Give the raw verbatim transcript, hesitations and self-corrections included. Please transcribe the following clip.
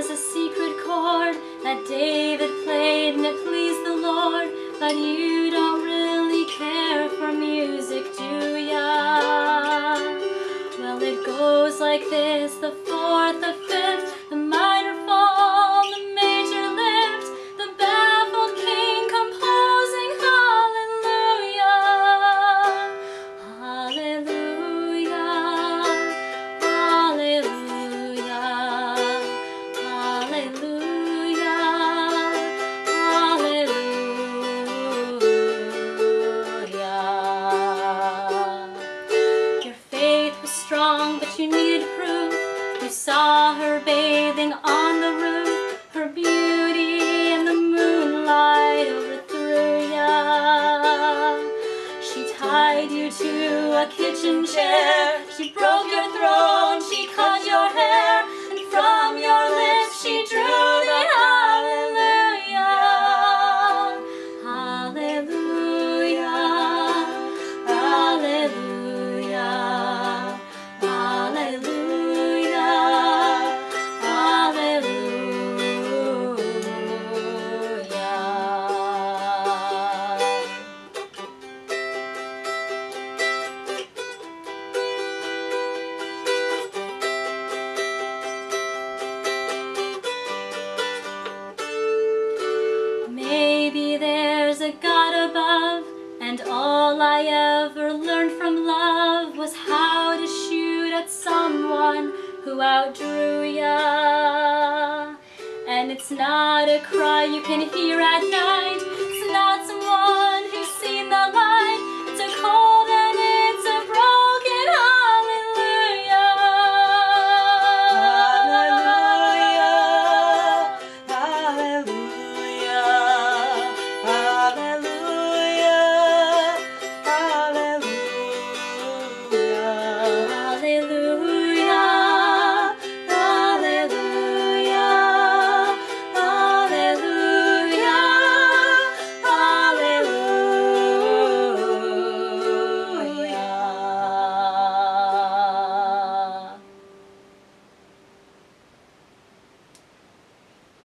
was a secret chord that David played and it pleased the Lord. But you don't really care for music, do ya? Well, it goes like this: the fourth, the fifth, the minor fall, the major lift, the baffled king composing hallelujah, hallelujah, hallelujah, hallelujah. But you needed proof. You saw her bathing on the roof, her beauty in the moonlight overthrew ya. She tied you to a kitchen chair, she broke your throne, she cut your hair, and from your lips she drew the hallelujah, hallelujah, hallelujah. There's a God above, and all I ever learned from love was how to shoot at someone who outdrew ya. And it's not a cry you can hear at night,